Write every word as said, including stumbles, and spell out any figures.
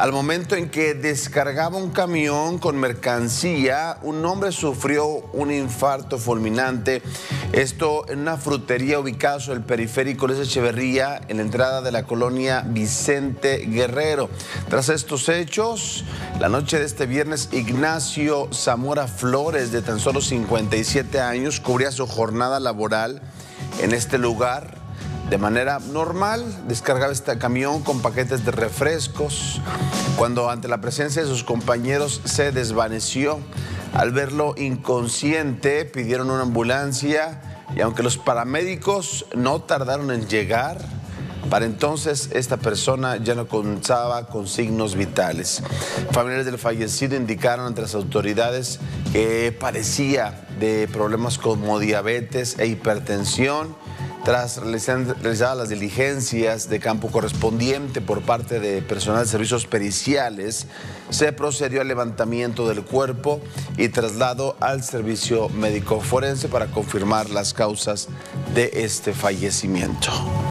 al momento en que descargaba un camión con mercancía, un hombre sufrió un infarto fulminante. Esto en una frutería ubicada sobre el periférico Luis Echeverría, en la entrada de la colonia Vicente Guerrero. Tras estos hechos, la noche de este viernes, Ignacio Zamora Flores, de tan solo cincuenta y siete años, cubría su jornada laboral en este lugar. De manera normal, descargaba este camión con paquetes de refrescos, cuando ante la presencia de sus compañeros se desvaneció. Al verlo inconsciente, pidieron una ambulancia y aunque los paramédicos no tardaron en llegar, para entonces esta persona ya no contaba con signos vitales. Familiares del fallecido indicaron ante las autoridades que padecía de problemas como diabetes e hipertensión. Tras realizadas las diligencias de campo correspondiente por parte de personal de servicios periciales, se procedió al levantamiento del cuerpo y traslado al servicio médico forense para confirmar las causas de este fallecimiento.